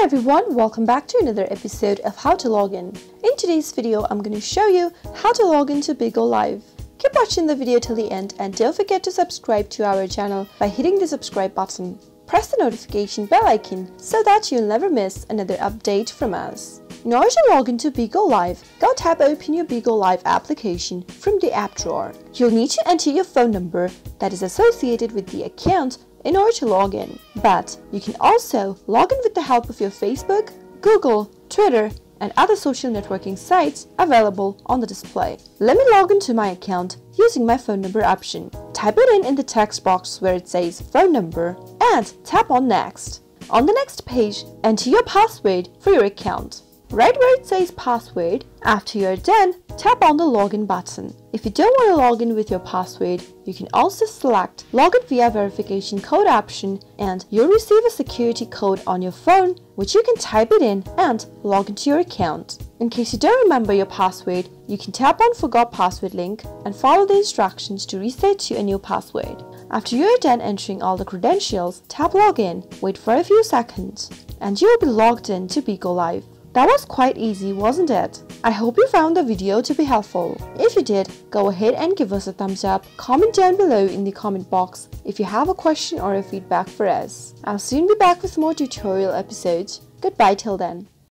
Hi everyone, welcome back to another episode of How to Log In. In today's video, I'm going to show you how to log into Bigo Live. Keep watching the video till the end and don't forget to subscribe to our channel by hitting the subscribe button. Press the notification bell icon so that you'll never miss another update from us. In order to log into Bigo Live, go tap open your Bigo Live application from the app drawer. You'll need to enter your phone number that is associated with the account in order to log in. But you can also log in with the help of your Facebook, Google, Twitter, and other social networking sites available on the display. Let me log into my account using my phone number option. Type it in the text box where it says phone number and tap on next. On the next page, enter your password for your account. Right where it says password, after you're done, tap on the login button. If you don't want to log in with your password, you can also select login via verification code option and you'll receive a security code on your phone which you can type it in and log into your account. In case you don't remember your password, you can tap on forgot password link and follow the instructions to reset to a new password. After you're done entering all the credentials, tap login, wait for a few seconds, and you'll be logged in to Bigo Live. That was quite easy, wasn't it? I hope you found the video to be helpful. If you did, go ahead and give us a thumbs up. Comment down below in the comment box if you have a question or a feedback for us. I'll soon be back with more tutorial episodes. Goodbye till then.